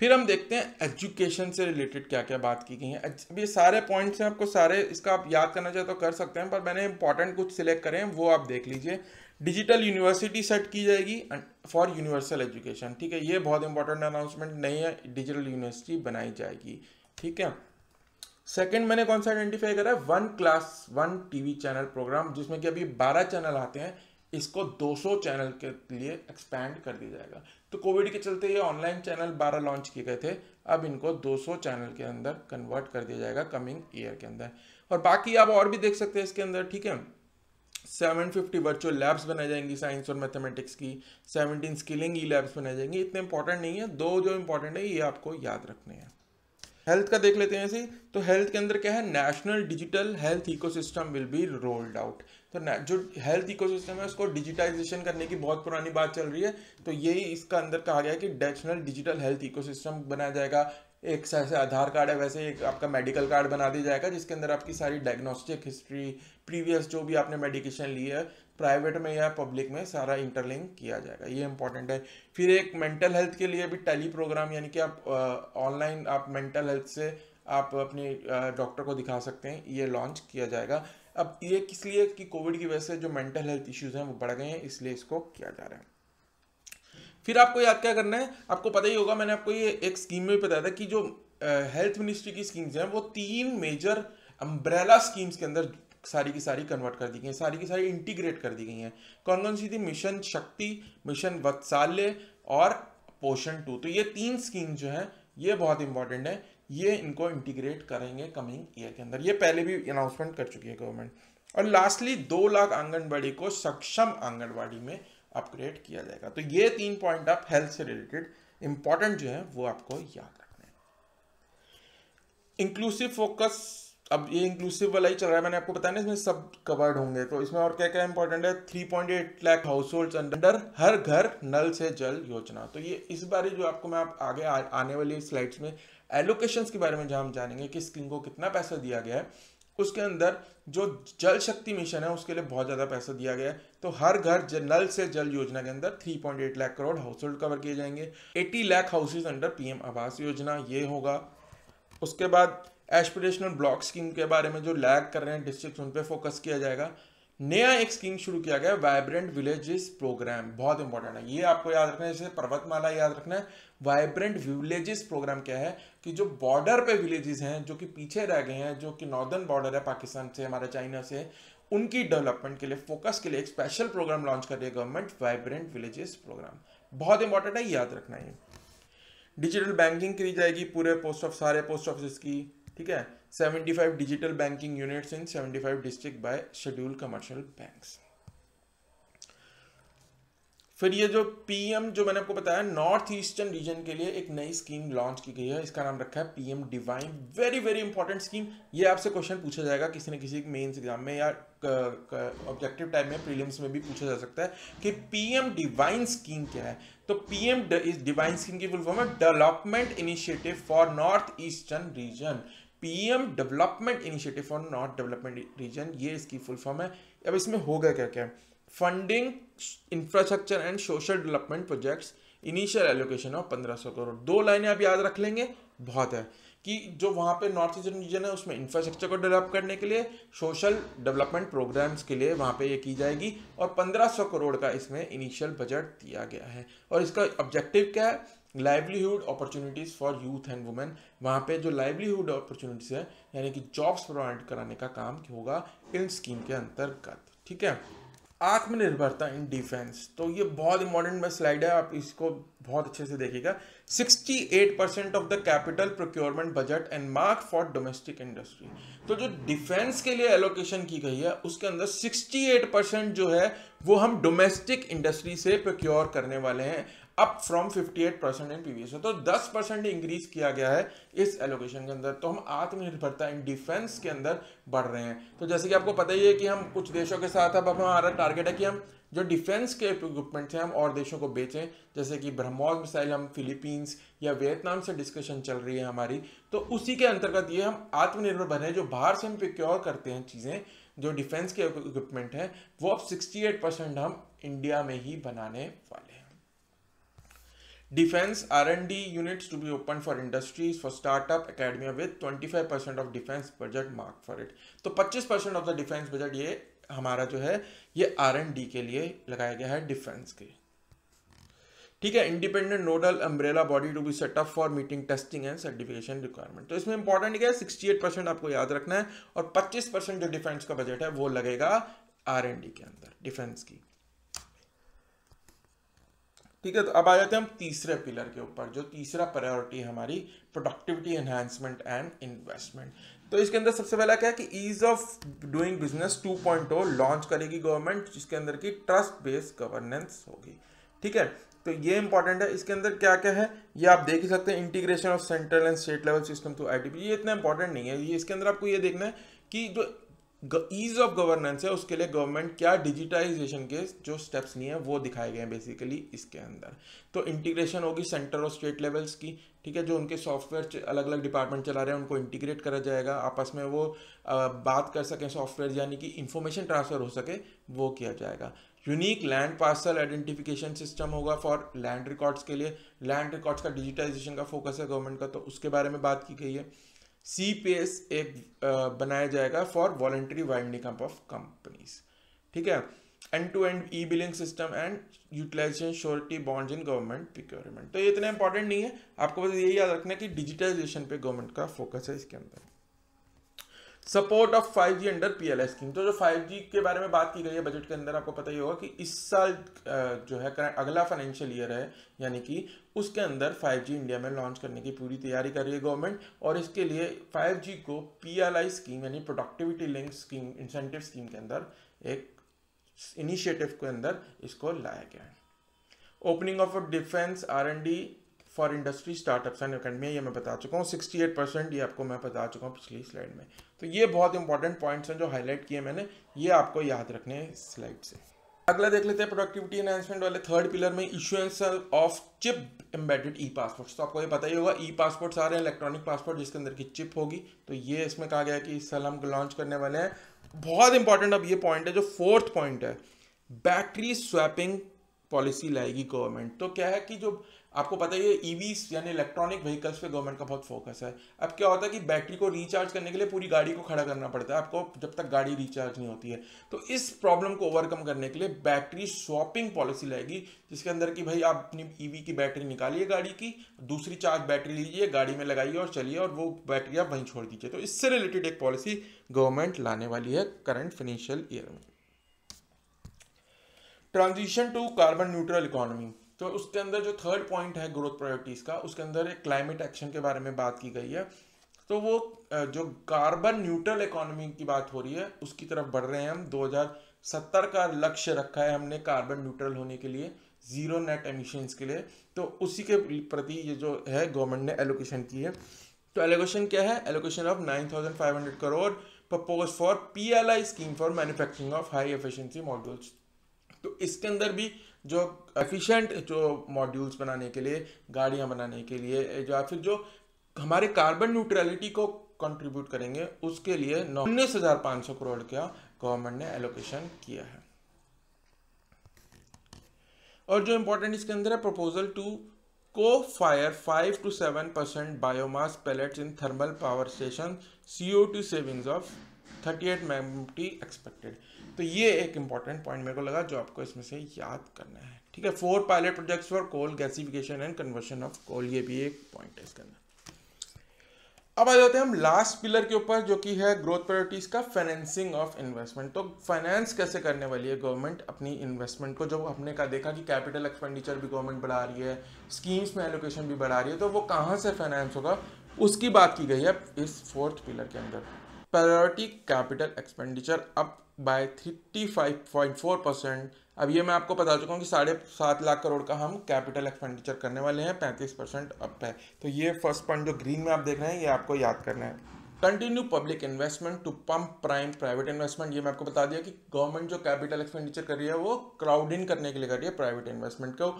फिर हम देखते हैं एजुकेशन से रिलेटेड क्या क्या बात की गई है। अब ये सारे पॉइंट्स हैं, आपको सारे इसका आप याद करना चाहे तो कर सकते हैं, पर मैंने इंपॉर्टेंट कुछ सिलेक्ट करें, वो आप देख लीजिए। डिजिटल यूनिवर्सिटी सेट की जाएगी फॉर यूनिवर्सल एजुकेशन, ठीक है, ये बहुत इंपॉर्टेंट अनाउंसमेंट नहीं है, डिजिटल यूनिवर्सिटी बनाई जाएगी, ठीक है। सेकंड मैंने कौन सा आइडेंटिफाई करा है, one class one TV channel programme, जिसमें कि अभी बारह चैनल आते हैं, इसको दो सौ चैनल के लिए एक्सपैंड कर दिया जाएगा। तो कोविड के चलते ये ऑनलाइन चैनल बारह लॉन्च किए गए थे, अब इनको दो सौ चैनल के अंदर कन्वर्ट कर दिया जाएगा कमिंग ईयर के अंदर। और बाकी आप और भी देख सकते हैं इसके अंदर, ठीक है। सात सौ पचास वर्चुअल लैब्स बनाई जाएंगी साइंस और मैथमेटिक्स की, सत्रह स्किलिंग ई लैब्स बनाई जाएंगी। इतने इंपॉर्टेंट नहीं है, दो जो इंपॉर्टेंट है ये आपको याद रखने हैं। हेल्थ का देख लेते हैं ऐसे। तो हेल्थ के अंदर क्या है, national digital health ecosystem will be rolled out. तो जो हेल्थ इकोसिस्टम है उसको डिजिटाइजेशन करने की बहुत पुरानी बात चल रही है, तो यही इसका अंदर कहा गया है कि नेशनल डिजिटल हेल्थ इकोसिस्टम बनाया जाएगा। एक जैसे आधार कार्ड है, वैसे एक आपका मेडिकल कार्ड बना दिया जाएगा, जिसके अंदर आपकी सारी डायग्नोस्टिक हिस्ट्री, प्रीवियस जो भी आपने मेडिकेशन ली है, प्राइवेट में या पब्लिक में, सारा इंटरलिंक किया जाएगा, ये इंपॉर्टेंट है। फिर एक मेंटल हेल्थ के लिए भी टेली प्रोग्राम, यानी कि आप ऑनलाइन आप मेंटल हेल्थ से आप अपने डॉक्टर को दिखा सकते हैं, ये लॉन्च किया जाएगा। अब ये किस लिए कि कोविड की वजह से जो मेंटल हेल्थ इश्यूज़ हैं वो बढ़ गए हैं, इसलिए इसको किया जा रहा है। फिर आपको याद क्या करना है, आपको पता ही होगा, मैंने आपको ये एक स्कीम में भी बताया था कि जो हेल्थ मिनिस्ट्री की स्कीम्स हैं वो तीन मेजर अम्ब्रेला स्कीम्स के अंदर सारी की सारी कन्वर्ट कर दी गई हैं, सारी की सारी इंटीग्रेट कर दी गई हैं। कौन कौन सी थी? मिशन शक्ति, मिशन वत्साल्य और पोषण टू। तो ये तीन स्कीम जो हैं ये बहुत इंपॉर्टेंट है, ये इनको इंटीग्रेट करेंगे कमिंग ईयर के अंदर। ये पहले भी अनाउंसमेंट कर चुकी है गवर्नमेंट। और लास्टली दो लाख आंगनबाड़ी को सक्षम आंगनबाड़ी में अपग्रेड किया जाएगा। तो ये तीन पॉइंट आप हेल्थ से रिलेटेड इंपॉर्टेंट जो है वो आपको याद रखना है। इंक्लूसिव फोकस, अब ये इंक्लूसिव वाला ही चल रहा है, मैंने आपको बताया ना इसमें सब कवर्ड होंगे। तो इसमें और क्या क्या इंपॉर्टेंट है? Three point eight lakh households under हर घर नल से जल योजना। तो ये इस बारे जो आपको मैं आप आगे आ, आने वाली स्लाइड्स में एलोकेशंस के बारे में जहाँ हम जानेंगे कि स्कीम को कितना पैसा दिया गया है, उसके अंदर जो जल शक्ति मिशन है उसके लिए बहुत ज़्यादा पैसा दिया गया है। तो हर घर नल से जल योजना के अंदर three point eight lakh crore household cover किए जाएंगे। अस्सी lakh houses under PM Awas Yojana ये होगा। उसके बाद एस्पिरेशनल ब्लॉक स्कीम के बारे में जो लैग कर रहे हैं डिस्ट्रिक्ट, उन पे फोकस किया जाएगा। नया एक स्कीम शुरू किया गया है, वाइब्रेंट विलेजेस प्रोग्राम, बहुत इंपॉर्टेंट है ये आपको याद रखना है। जैसे पर्वतमाला याद रखना है, वाइब्रेंट विलेजेस प्रोग्राम क्या है कि जो बॉर्डर पे विलेजेस हैं जो कि पीछे रह गए हैं, जो कि नॉर्दर्न बॉर्डर है पाकिस्तान से, हमारे चाइना से, उनकी डेवलपमेंट के लिए फोकस के लिए एक स्पेशल प्रोग्राम लॉन्च कर रही है गवर्नमेंट, वाइब्रेंट विलेजेस प्रोग्राम, बहुत इंपॉर्टेंट है याद रखना है। डिजिटल बैंकिंग करी जाएगी पूरे पोस्ट ऑफिस, सारे पोस्ट ऑफिस की, ठीक है। पचहत्तर डिजिटल बैंकिंग यूनिट्स इन पचहत्तर district by schedule commercial banks. फिर ये जो पीएम जो मैंने आपको बताया नॉर्थ ईस्टर्न रीजन के लिए एक नई स्कीम लॉन्च की गई है, इसका नाम रखा है PM divine, very very important scheme. ये आपसे क्वेश्चन पूछा जाएगा किसी न किसी मेंस एग्जाम में या ऑब्जेक्टिव टाइप में, प्रीलिम्स में भी पूछा जा सकता है कि पीएम डिवाइन स्कीम क्या है। तो पीएम डिवाइन स्कीम की फुल फॉर्म है development initiative for north eastern region, PM development initiative for north development region, ये इसकी फुल फॉर्म है। अब इसमें होगा क्या क्या? Funding infrastructure and social development projects, initial allocation of पंद्रह सौ करोड़। दो लाइनें आप याद रख लेंगे बहुत है, कि जो वहाँ पे नॉर्थ ईस्टर्न रीजन है उसमें इंफ्रास्ट्रक्चर को डेवलप करने के लिए, सोशल डेवलपमेंट प्रोग्राम्स के लिए वहाँ पे ये की जाएगी। और पंद्रह सौ करोड़ का इसमें इनिशियल बजट दिया गया है। और इसका ऑब्जेक्टिव क्या है? Livelihood opportunities for youth and women, वहाँ पे जो लाइवलीहुड अपॉर्चुनिटीज़ है यानी कि जॉब्स प्रोवाइड कराने का काम होगा इन स्कीम के अंतर्गत, ठीक है। आत्मनिर्भरता इन डिफेंस, तो ये बहुत इंपॉर्टेंट स्लाइड है, आप इसको बहुत अच्छे से देखिएगा। अड़सठ percent of the capital procurement budget and mark for domestic industry, तो जो डिफेंस के लिए एलोकेशन की गई है उसके अंदर अड़सठ परसेंट जो है वो हम डोमेस्टिक इंडस्ट्री से प्रोक्योर करने वाले हैं, अप फ्रॉम अट्ठावन परसेंट इन प्रीवियस। तो दस परसेंट इंक्रीज किया गया है इस एलोकेशन के अंदर। तो हम आत्मनिर्भरता इन डिफेंस के अंदर बढ़ रहे हैं। तो जैसे कि आपको पता ही है कि हम कुछ देशों के साथ अब हमारा टारगेट है कि हम जो डिफेंस के इक्विपमेंट्स हैं हम और देशों को बेचें, जैसे कि ब्रह्मोस मिसाइल हम फिलीपींस या वियतनाम से डिस्कशन चल रही है हमारी। तो उसी के अंतर्गत ये हम आत्मनिर्भर बने, जो बाहर से हम प्रोक्योर करते हैं चीज़ें, जो डिफेंस के इक्विपमेंट हैं वो अब अड़सठ परसेंट हम इंडिया में ही बनाने वाले हैं। Defense R and D units to be open for industries for startup academia with twenty-five percent of defense budget marked for it. तो पच्चीस percent of the defense budget ये हमारा जो है ये R and D के लिए लगाया गया है defense के, ठीक है। Independent nodal umbrella body to be set up for meeting testing and certification requirement. तो इसमें इंपॉर्टेंट क्या है? अड़सठ परसेंट आपको याद रखना है और पच्चीस परसेंट जो डिफेंस का बजट है वो लगेगा R and D के अंदर डिफेंस की, ठीक है। तो अब आ जाते हैं हम तीसरे पिलर के ऊपर, जो तीसरा प्रायोरिटी है हमारी प्रोडक्टिविटी एनहांसमेंट एंड इन्वेस्टमेंट। तो इसके अंदर सबसे पहला क्या है कि ease of doing business two point O launch करेगी गवर्नमेंट, जिसके अंदर की ट्रस्ट बेस्ड गवर्नेंस होगी, ठीक है। तो ये इंपॉर्टेंट है। इसके अंदर क्या क्या है ये आप देख ही सकते हैं, integration of central and state level system through I T P, ये इतना इंपॉर्टेंट नहीं है। ये इसके अंदर आपको ये देखना है कि जो ईज ऑफ गवर्नेंस है उसके लिए गवर्नमेंट क्या डिजिटाइजेशन के जो स्टेप्स लिए हैं वो दिखाए गए हैं बेसिकली इसके अंदर। तो इंटीग्रेशन होगी सेंटर और स्टेट लेवल्स की, ठीक है। जो उनके सॉफ्टवेयर अलग अलग डिपार्टमेंट चला रहे हैं उनको इंटीग्रेट करा जाएगा, आपस में वो आ, बात कर सकें, सॉफ्टवेयर यानी कि इंफॉर्मेशन ट्रांसफर हो सके वो किया जाएगा। Unique land parcel identification system होगा फॉर लैंड रिकॉर्ड्स के लिए, लैंड रिकॉर्ड्स का डिजिटाइजेशन का फोकस है गवर्नमेंट का, तो उसके बारे में बात की गई है। सी पी एस एक बनाया जाएगा for voluntary winding up of companies, ठीक है। End to end e billing system and utilization surety bonds in government procurement. तो ये इतना इंपॉर्टेंट नहीं है, आपको बस यही याद रखना है कि डिजिटाइजेशन पे गवर्नमेंट का फोकस है इसके अंदर। Support of five G under PLI scheme. तो जो फाइव जी के बारे में बात की गई है बजट के अंदर, आपको पता ही होगा कि इस साल जो है अगला फाइनेंशियल ईयर है यानी कि उसके अंदर फाइव जी इंडिया में लॉन्च करने की पूरी तैयारी कर रही है गवर्नमेंट, और इसके लिए फाइव जी को पीएलआई स्कीम यानी productivity link scheme incentive scheme के अंदर एक इनिशिएटिव के अंदर इसको लाया गया है। Opening of defence R and D for industry startups and academy, ये मैं बता चुका हूँ अड़सठ परसेंट, ये आपको मैं बता चुका हूँ पिछली स्लाइड में। तो ये बहुत इंपॉर्टेंट पॉइंट्स हैं जो हाईलाइट किए मैंने, ये आपको याद रखने हैं इस स्लाइड से। अगला देख लेते हैं प्रोडक्टिविटी एनहांसमेंट वाले थर्ड पिलर में, issuance of chip embedded e passports. तो आपको ये पता ही होगा ई पासपोर्ट सारे इलेक्ट्रॉनिक पासपोर्ट जिसके अंदर की चिप होगी, तो ये इसमें कहा गया है कि इस साल हम लॉन्च करने वाले हैं। बहुत इंपॉर्टेंट अब ये पॉइंट है जो फोर्थ पॉइंट है, बैटरी स्वैपिंग पॉलिसी लाएगी गवर्नमेंट। तो क्या है कि जो आपको पता ही है ईवीज यानी इलेक्ट्रॉनिक व्हीकल्स पे गवर्नमेंट का बहुत फोकस है। अब क्या होता है कि बैटरी को रिचार्ज करने के लिए पूरी गाड़ी को खड़ा करना पड़ता है आपको, जब तक गाड़ी रिचार्ज नहीं होती है। तो इस प्रॉब्लम को ओवरकम करने के लिए बैटरी स्वैपिंग पॉलिसी लाएगी, जिसके अंदर कि भाई आप अपनी ईवी की बैटरी निकालिए गाड़ी की, दूसरी चार्ज बैटरी लीजिए, गाड़ी में लगाइए और चलिए, और वो बैटरी आप वहीं छोड़ दीजिए। तो इससे रिलेटेड एक पॉलिसी गवर्नमेंट लाने वाली है करंट फाइनेंशियल ईयर में। Transition to carbon neutral economy. तो उसके अंदर जो थर्ड पॉइंट है ग्रोथ प्रायोरिटीज़ का, उसके अंदर एक क्लाइमेट एक्शन के बारे में बात की गई है। तो वो जो कार्बन न्यूट्रल इकोनॉमी की बात हो रही है उसकी तरफ बढ़ रहे हैं हम। दो हज़ार सत्तर का लक्ष्य रखा है हमने कार्बन न्यूट्रल होने के लिए, जीरो नेट एमिशंस के लिए। तो उसी के प्रति ये जो है गवर्नमेंट ने एलोकेशन की है। तो एलोकेशन क्या है? Allocation of nine thousand five hundred crore propose for P L I scheme for manufacturing of high efficiency modules. तो इसके अंदर भी जो एफिशिएंट जो मॉड्यूल्स बनाने के लिए, गाड़ियां बनाने के लिए, या फिर जो हमारे कार्बन न्यूट्रलिटी को कंट्रीब्यूट करेंगे उसके लिए उन्नीस हजार पाँच सौ करोड़ का गवर्नमेंट ने एलोकेशन किया है। और जो इम्पोर्टेंट इसके अंदर है proposal to co fire five to seven percent biomass pellets in thermal power station, CO two savings of thirty eight MMT expected. तो ये एक इंपॉर्टेंट पॉइंट मेरे को लगा जो आपको इसमें से याद करना है, ठीक है। Four pilot projects for coal gasification and conversion of coal, ये भी एक पॉइंट है इसके अंदर। अब आ जाते हैं हम लास्ट पिलर के ऊपर जो कि है ग्रोथ प्रायोरिटीज का, फाइनेंसिंग ऑफ इन्वेस्टमेंट। तो फाइनेंस कैसे करने वाली है गवर्नमेंट अपनी इन्वेस्टमेंट को, जब हमने कहा देखा कि कैपिटल एक्सपेंडिचर भी गवर्नमेंट बढ़ा रही है, स्कीम्स में एलोकेशन भी बढ़ा रही है, तो वो कहाँ से फाइनेंस होगा उसकी बात की गई है इस फोर्थ पिलर के अंदर। Priority capital expenditure up by thirty five point four percent. अब ये मैं आपको बता चुका हूँ कि साढ़े सात लाख करोड़ का हम कैपिटल एक्सपेंडिचर करने वाले हैं, पैंतीस परसेंट अप है। तो ये फर्स्ट पॉइंट जो ग्रीन में आप देख रहे हैं ये आपको याद करना है। Continue public investment to pump prime private investment, ये मैं आपको बता दिया कि गवर्नमेंट जो कैपिटल एक्सपेंडिचर कर रही है वो क्राउड इन करने के लिए कर रही है प्राइवेट इन्वेस्टमेंट को।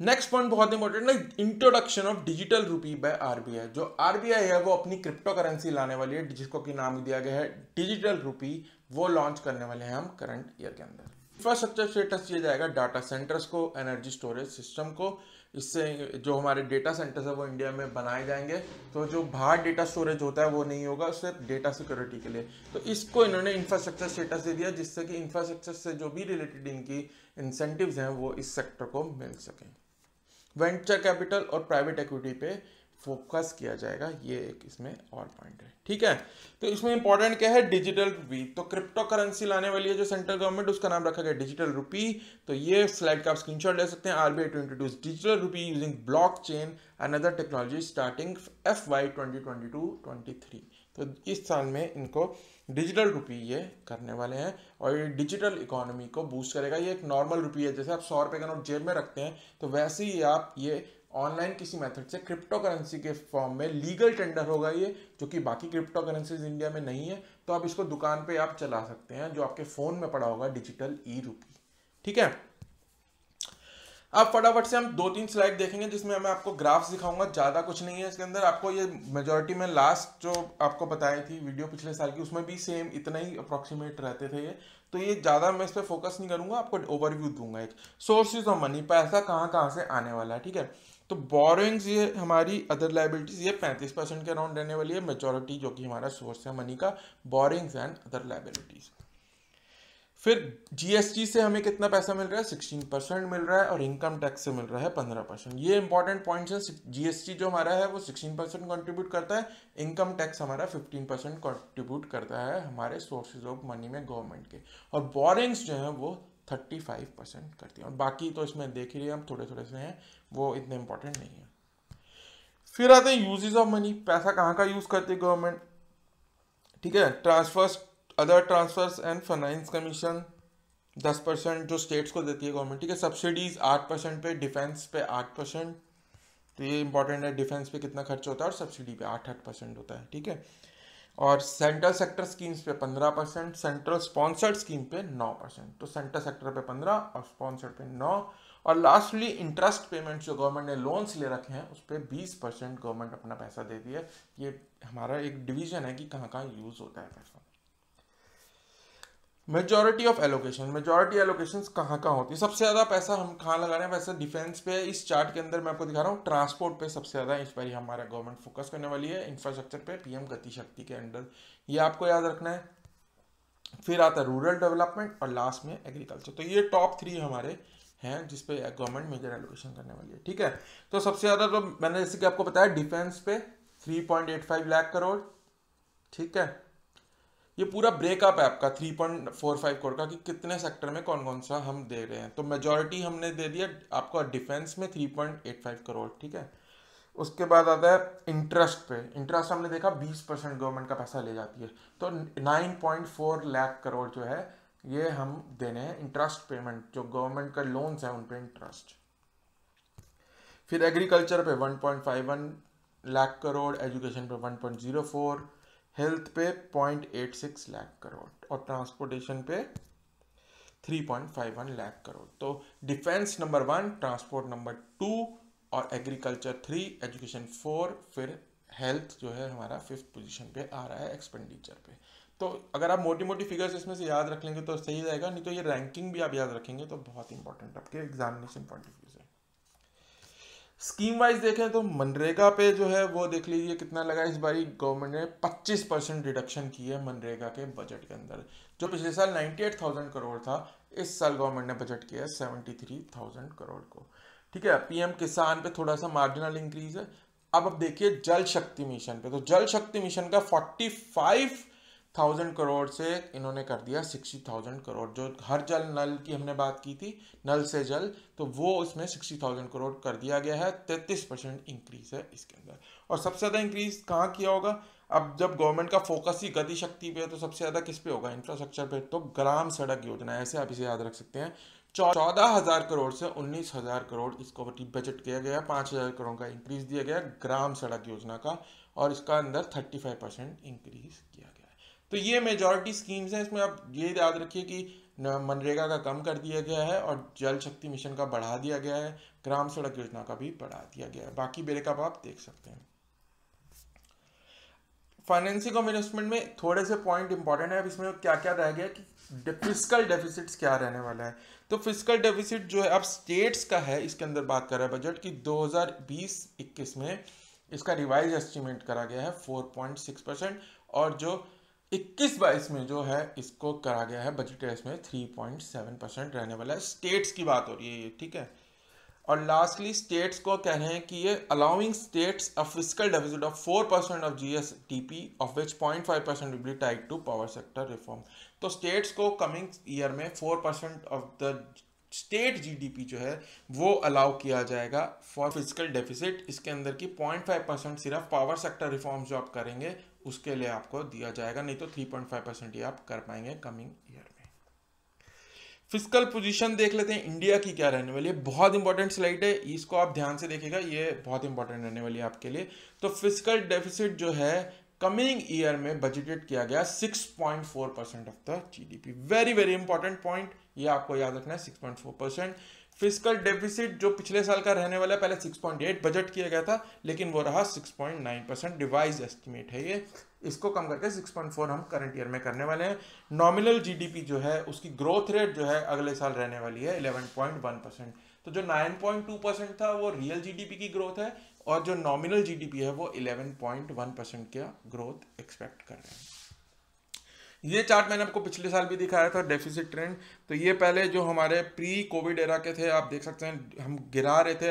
नेक्स्ट पॉइंट बहुत इंपॉर्टेंट है, introduction of digital rupee by RBI. जो आरबीआई है वो अपनी क्रिप्टो करेंसी लाने वाली है जिसको कि नाम दिया गया है डिजिटल रूपी, वो लॉन्च करने वाले हैं हम करंट ईयर के अंदर। इंफ्रास्ट्रक्चर स्टेटस दिया जाएगा डाटा सेंटर्स को, एनर्जी स्टोरेज सिस्टम को, इससे जो हमारे डेटा सेंटर्स है वो इंडिया में बनाए जाएंगे। तो जो बाहर डेटा स्टोरेज होता है वो नहीं होगा, सिर्फ डेटा सिक्योरिटी के लिए। तो इसको इन्होंने इंफ्रास्ट्रक्चर स्टेटस दे दिया, जिससे कि इंफ्रास्ट्रक्चर से जो भी रिलेटेड इनकी इंसेंटिव्स हैं वो इस सेक्टर को मिल सकें। वेंचर कैपिटल और प्राइवेट इक्विटी पे फोकस किया जाएगा, ये एक इसमें और पॉइंट है, ठीक है। तो इसमें इंपॉर्टेंट क्या है? डिजिटल रूपी। तो क्रिप्टो करेंसी लाने वाली है जो सेंट्रल गवर्नमेंट, उसका नाम रखा गया डिजिटल रूपी। तो ये स्लाइड का आप स्क्रीनशॉट ले सकते हैं। RBI to introduce digital rupee using blockchain another technology starting F Y twenty twenty two twenty three. तो इस साल में इनको डिजिटल रूपी ये करने वाले हैं और ये डिजिटल इकोनॉमी को बूस्ट करेगा। ये एक नॉर्मल रूपी है, जैसे आप सौ रुपये का नोट जेब में रखते हैं तो वैसे ही आप ये ऑनलाइन किसी मेथड से क्रिप्टो करेंसी के फॉर्म में, लीगल टेंडर होगा ये, जो कि बाकी क्रिप्टो करेंसीज इंडिया में नहीं है। तो आप इसको दुकान पे आप चला सकते हैं जो आपके फ़ोन में पड़ा होगा, डिजिटल ई रूपी, ठीक है। अब फटाफट से हम दो तीन स्लाइड देखेंगे जिसमें मैं आपको ग्राफ्स दिखाऊंगा, ज़्यादा कुछ नहीं है इसके अंदर। आपको ये मेजॉरिटी में लास्ट जो आपको बताई थी वीडियो पिछले साल की उसमें भी सेम इतना ही अप्रॉक्सीमेट रहते थे ये। तो ये ज़्यादा मैं इस पर फोकस नहीं करूँगा, आपको ओवरव्यू दूंगा। एक सोर्सेज ऑफ मनी, पैसा कहाँ कहाँ से आने वाला है, ठीक है। तो बोरिंग्स ये हमारी अदर लाइबिलिटीज़ ये पैंतीस परसेंट के अराउंड रहने वाली है मेजॉरिटी, जो कि हमारा सोर्स है मनी का, बोरिंग्स एंड अदर लाइबिलिटीज़। फिर जीएसटी से हमें कितना पैसा मिल रहा है, सोलह परसेंट मिल रहा है, और इनकम टैक्स से मिल रहा है पंद्रह परसेंट। ये इंपॉर्टेंट पॉइंट्स हैं। जीएसटी जो हमारा है वो सोलह परसेंट कंट्रीब्यूट करता है, इनकम टैक्स हमारा पंद्रह परसेंट कंट्रीब्यूट करता है हमारे सोर्सेज ऑफ मनी में गवर्नमेंट के, और बोरिंग्स जो हैं वो पैंतीस परसेंट करती है, और बाकी तो इसमें देख ही रहे हम थोड़े थोड़े से हैं, वो इतने इंपॉर्टेंट नहीं है। फिर आते हैं यूजेज ऑफ मनी, पैसा कहाँ का यूज करती है गवर्नमेंट, ठीक है। Transfers, other transfers and finance commission दस परसेंट जो स्टेट्स को देती है गवर्नमेंट, ठीक है। सब्सिडीज आठ परसेंट पे, डिफेंस पे आठ परसेंट, तो ये इंपॉर्टेंट है, डिफेंस पे कितना खर्च होता है और सब्सिडी पे आठ आठ परसेंट होता है, ठीक है। और सेंट्रल सेक्टर स्कीम्स पे पंद्रह परसेंट, सेंट्रल स्पॉन्सर्ड स्कीम पे नौ परसेंट, तो सेंट्रल सेक्टर पे पंद्रह और स्पॉन्सर्ड पे नौ। और लास्टली इंटरेस्ट पेमेंट, जो गवर्नमेंट ने लोन्स ले रखे हैं उस पर बीस परसेंट गवर्नमेंट अपना पैसा देती है। ये हमारा एक डिवीजन है कि कहाँ कहाँ यूज होता है पैसा। Majority of allocation, majority allocation कहाँ कहाँ होती है, सबसे ज़्यादा पैसा हम कहाँ लगा रहे हैं, वैसे डिफेंस पे इस चार्ट के अंदर मैं आपको दिखा रहा हूँ। ट्रांसपोर्ट पे सबसे ज़्यादा इस बार हमारा गवर्नमेंट फोकस करने वाली है, इंफ्रास्ट्रक्चर पे पीएम गति शक्ति के अंडर, ये आपको याद रखना है। फिर आता है रूरल डेवलपमेंट, और लास्ट में एग्रीकल्चर। तो ये टॉप थ्री हमारे हैं जिसपे गवर्नमेंट मेजर एलोकेशन करने वाली है, ठीक है। तो सबसे ज़्यादा तो मैंने जैसे कि आपको बताया डिफेंस पे three point eight five lakh crore, ठीक है। ये पूरा ब्रेकअप है आपका तीन पॉइंट चार पाँच करोड़ का कि कितने सेक्टर में कौन कौन सा हम दे रहे हैं। तो मेजॉरिटी हमने दे दिया आपको डिफेंस में तीन पॉइंट आठ पाँच करोड़, ठीक है। उसके बाद आता है इंटरेस्ट पे, इंटरेस्ट हमने देखा बीस परसेंट गवर्नमेंट का पैसा ले जाती है, तो नौ पॉइंट चार लाख करोड़ जो है ये हम देने हैं इंटरेस्ट पेमेंट, जो गवर्नमेंट का लोन्स हैं उन पर इंटरेस्ट। फिर एग्रीकल्चर पे वन पॉइंट पाँच एक लाख करोड़, एजुकेशन पे one point zero four, health पे point eight six lakh crore, और ट्रांसपोर्टेशन पे three point five one lakh crore. तो defence number one, transport number two, और एग्रीकल्चर थ्री, एजुकेशन फोर, फिर हेल्थ जो है हमारा फिफ्थ पोजीशन पे आ रहा है एक्सपेंडिचर पे। तो अगर आप मोटी मोटी फिगर्स इसमें से याद रख लेंगे तो सही रहेगा, नहीं तो ये रैंकिंग भी आप याद रखेंगे तो बहुत इंपॉर्टेंट आपके एग्जामिनेशन पॉइंट ऑफ व्यू से। स्कीम वाइज देखें तो मनरेगा पे जो है वो देख लीजिए कितना लगा, इस बारी गवर्नमेंट ने पच्चीस परसेंट रिडक्शन की है मनरेगा के बजट के अंदर। जो पिछले साल अट्ठानवे हज़ार करोड़ था, इस साल गवर्नमेंट ने बजट किया है तिहत्तर हज़ार करोड़ को, ठीक है। पीएम किसान पे थोड़ा सा मार्जिनल इंक्रीज है। अब अब देखिए जल शक्ति मिशन पे, तो जल शक्ति मिशन का फोर्टी फाइव थाउजेंड करोड़ से इन्होंने कर दिया सिक्सटी थाउजेंड करोड़। जो हर जल नल की हमने बात की थी, नल से जल, तो वो उसमें सिक्सटी थाउजेंड करोड़ कर दिया गया है। तैंतीस परसेंट इंक्रीज है इसके अंदर। और सबसे ज़्यादा इंक्रीज कहाँ किया होगा, अब जब गवर्नमेंट का फोकस ही गति शक्ति पे है तो सबसे ज़्यादा किस पे होगा, इंफ्रास्ट्रक्चर पे। तो ग्राम सड़क योजना, ऐसे आप इसे याद रख सकते हैं, चौदह हज़ार करोड़ से उन्नीस हज़ार करोड़ इसको बजट किया गया, पाँच हज़ार करोड़ का इंक्रीज दिया गया ग्राम सड़क योजना का, और इसका अंदर थर्टी फाइव परसेंट इंक्रीज किया गया। तो ये मेजॉरिटी स्कीम्स हैं, इसमें आप ये याद रखिए कि मनरेगा का कम कर दिया गया है और जल शक्ति मिशन का बढ़ा दिया गया है, ग्राम सड़क योजना का भी बढ़ा दिया गया है। बाकी ब्रेकअप आप देख सकते हैं। फाइनेंसिंग ऑफ इन्वेस्टमेंट में थोड़े से पॉइंट इंपॉर्टेंट है। अब इसमें क्या क्या रह गया कि फिस्कल डेफिसिट्स क्या रहने वाला है। तो फिस्कल डेफिसिट जो है अब स्टेट्स का है, इसके अंदर बात कर रहा है बजट की दो हज़ार बीस इक्कीस में इसका रिवाइज एस्टिमेट करा गया है चार पॉइंट सिक्स परसेंट, और जो इक्कीस बाईस में जो है इसको करा गया है बजट इसमें थ्री पॉइंट सेवन परसेंट रहने वाला है। स्टेट्स की बात हो रही है ये, ठीक है। और लास्टली स्टेट्स को कह रहे हैं कि ये allowing states a fiscal deficit of four percent of G S T P of which point five percent will be tied to power sector reform. तो स्टेट्स को कमिंग ईयर में four percent of the state GDP जो है वो allow किया जाएगा for fiscal deficit. इसके अंदर की पॉइंट फाइव परसेंट सिर्फ पावर सेक्टर रिफॉर्म जो आप करेंगे उसके लिए आपको दिया जाएगा, नहीं तो तीन पॉइंट पाँच परसेंट ही आप कर पाएंगे कमिंग ईयर में। फिस्कल पोजीशन देख लेते हैं इंडिया की क्या रहने वाली है, बहुत इंपॉर्टेंट स्लाइड है, इसको आप ध्यान से देखिएगा, ये बहुत इंपॉर्टेंट रहने वाली है आपके लिए। तो फिस्कल डेफिसिट जो है कमिंग ईयर में बजटेड किया गया six point four percent of the GDP. Very very important point, ये आपको याद रखना है six point four percent. Fiscal deficit जो पिछले साल का रहने वाला है, पहले सिक्स पॉइंट एट बजट किया गया था लेकिन वो रहा six point nine percent, revise estimate है ये, इसको कम करके सिक्स पॉइंट फोर हम करंट ईयर में करने वाले हैं। नॉमिनल जीडीपी जो है उसकी ग्रोथ रेट जो है अगले साल रहने वाली है इलेवन पॉइंट वन परसेंट। तो जो नाइन पॉइंट टू परसेंट था वो रियल जीडीपी की ग्रोथ है, और जो नॉमिनल जीडीपी है वो इलेवन पॉइंट वन परसेंट का ग्रोथ एक्सपेक्ट कर रहे हैं। ये चार्ट मैंने आपको पिछले साल भी दिखाया था, डेफिसिट ट्रेंड। तो ये पहले जो हमारे प्री कोविड एरा के थे, आप देख सकते हैं हम गिरा रहे थे,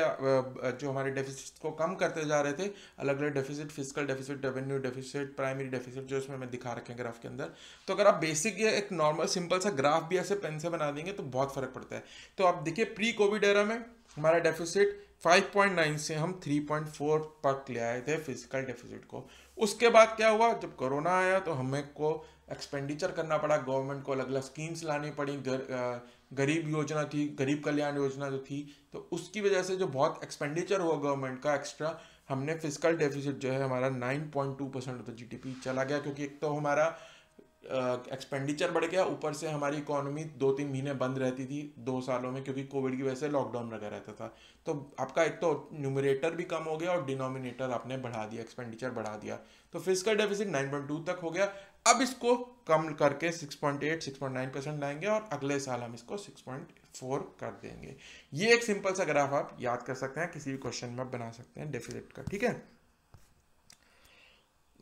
जो हमारे डेफिसिट को कम करते जा रहे थे, अलग अलग deficit, fiscal deficit, revenue deficit, primary deficit, जो इसमें मैं दिखा रखे हैं ग्राफ के अंदर। तो अगर आप बेसिक या एक नॉर्मल सिंपल सा ग्राफ भी ऐसे पेन से बना देंगे तो बहुत फ़र्क पड़ता है। तो आप देखिए प्री कोविड एरा में हमारा डेफिसिट फाइव पॉइंट नाइन से हम थ्री पॉइंट फोर तक ले आए थे फिजिकल डेफिसिट को। उसके बाद क्या हुआ, जब कोरोना आया तो हमें को एक्सपेंडिचर करना पड़ा, गवर्नमेंट को अलग अलग स्कीम्स लानी पड़ी, गर, गरीब योजना थी, गरीब कल्याण योजना जो थी, तो उसकी वजह से जो बहुत एक्सपेंडिचर हुआ गवर्नमेंट का एक्स्ट्रा, हमने फिजिकल डेफिसिट जो है हमारा nine point two percent of the G D P चला गया, क्योंकि एक तो हमारा एक्सपेंडिचर uh, बढ़ गया, ऊपर से हमारी इकोनॉमी दो तीन महीने बंद रहती थी दो सालों में, क्योंकि कोविड की वजह से लॉकडाउन लगा रहता था। तो आपका एक तो न्यूमरेटर भी कम हो गया और डिनोमिनेटर आपने बढ़ा दिया, एक्सपेंडिचर बढ़ा दिया, तो fiscal deficit nine point two तक हो गया। अब इसको कम करके six point eight, six point nine percent लाएंगे और अगले साल हम इसको सिक्स पॉइंट फोर कर देंगे। ये एक सिंपल सा ग्राफ आप याद कर सकते हैं, किसी भी क्वेश्चन में आप बना सकते हैं डेफिसिट का, ठीक है।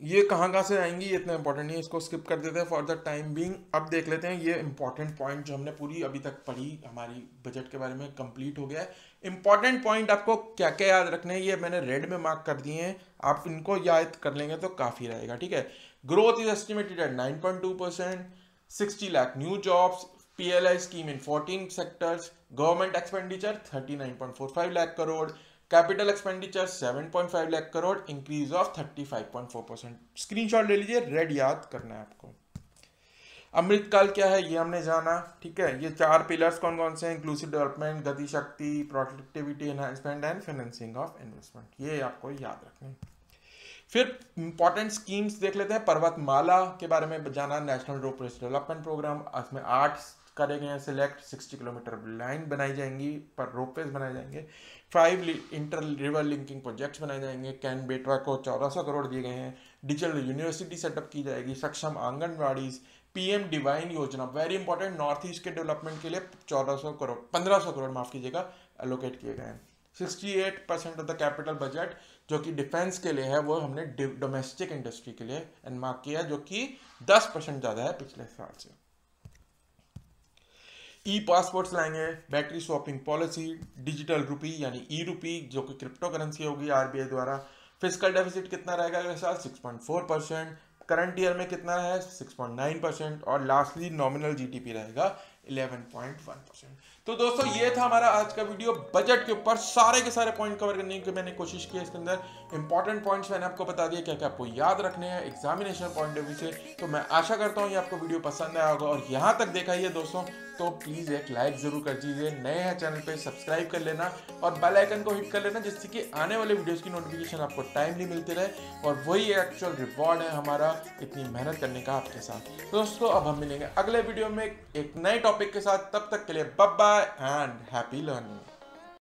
ये कहाँ कहाँ से आएंगी ये इतना इंपॉर्टेंट नहीं है, इसको स्किप कर देते हैं फॉर द टाइम बीइंग। अब देख लेते हैं ये इंपॉर्टेंट पॉइंट जो हमने पूरी अभी तक पढ़ी, हमारी बजट के बारे में कंप्लीट हो गया है। इंपॉर्टेंट पॉइंट आपको क्या क्या याद रखने हैं ये मैंने रेड में मार्क कर दिए हैं, आप इनको याद कर लेंगे तो काफ़ी रहेगा, ठीक है। Growth is estimated at nine point two percent, sixty lakh new jobs, P L I scheme in fourteen sectors, government expenditure thirty nine point four five lakh crore, capital expenditure seven point five lakh crore, increase of thirty five point four percent. Screenshot ले लीजिए, red याद करना है आपको। अमृतकाल क्या है ये हमने जाना, ठीक है। ये चार पिलर्स कौन कौन से हैं, inclusive development, Gati Shakti, productivity enhancement and financing of investment, ये आपको याद रखना है। फिर इंपॉर्टेंट स्कीम्स देख लेते हैं, पर्वतमाला के बारे में जाना, नेशनल रोडवेज डेवलपमेंट प्रोग्राम, इसमें आर्ट्स करेंगे सिलेक्ट, सिक्सटी किलोमीटर लाइन बनाई जाएंगी, पर रोपवेज बनाए जाएंगे, five inter river linking projects बनाए जाएंगे, कैन बेटवा को चौदह सौ करोड़ दिए गए हैं, डिजिटल यूनिवर्सिटी सेटअप की जाएगी, सक्षम आंगनवाड़ीज, पीएम डिवाइन योजना वेरी इंपॉर्टेंट नॉर्थ ईस्ट के डेवलपमेंट के लिए चौदह सौ करोड़ पंद्रह सौ करोड़ माफ कीजिएगा एलोकेट किए गए हैं। Sixty eight percent of the capital budget जो कि डिफेंस के लिए है वो हमने डोमेस्टिक इंडस्ट्री के लिए एनमार्क किया, जो कि दस परसेंट ज़्यादा है पिछले साल से। ई पासपोर्ट्स लाएंगे, battery swapping policy, digital rupee यानी ई रूपी जो कि क्रिप्टो करेंसी होगी आरबीआई द्वारा। फिस्कल डेफिसिट कितना रहेगा अगले साल, six point four percent, current year में कितना है सिक्स पॉइंट नाइन परसेंट, और लास्टली नॉमिनल जीडीपी रहेगा इलेवन पॉइंट वन परसेंट। तो दोस्तों ये था हमारा आज का वीडियो बजट के ऊपर, सारे के सारे पॉइंट कवर करने की मैंने कोशिश की है, इसके अंदर इंपॉर्टेंट पॉइंट्स मैंने आपको बता दिए क्या क्या आपको याद रखने हैं एग्जामिनेशन पॉइंट ऑफ व्यू से। तो मैं आशा करता हूँ ये आपको वीडियो पसंद आया होगा, और यहाँ तक देखा ये दोस्तों तो प्लीज़ एक लाइक ज़रूर कर दीजिए, नए हैं चैनल पे सब्सक्राइब कर लेना और बेल आइकन को हिट कर लेना, जिससे कि आने वाले वीडियोस की नोटिफिकेशन आपको टाइमली मिलती रहे, और वही एक्चुअल रिवॉर्ड है हमारा इतनी मेहनत करने का आपके साथ। तो दोस्तों अब हम मिलेंगे अगले वीडियो में एक नए टॉपिक के साथ, तब तक के लिए bye bye and happy learning.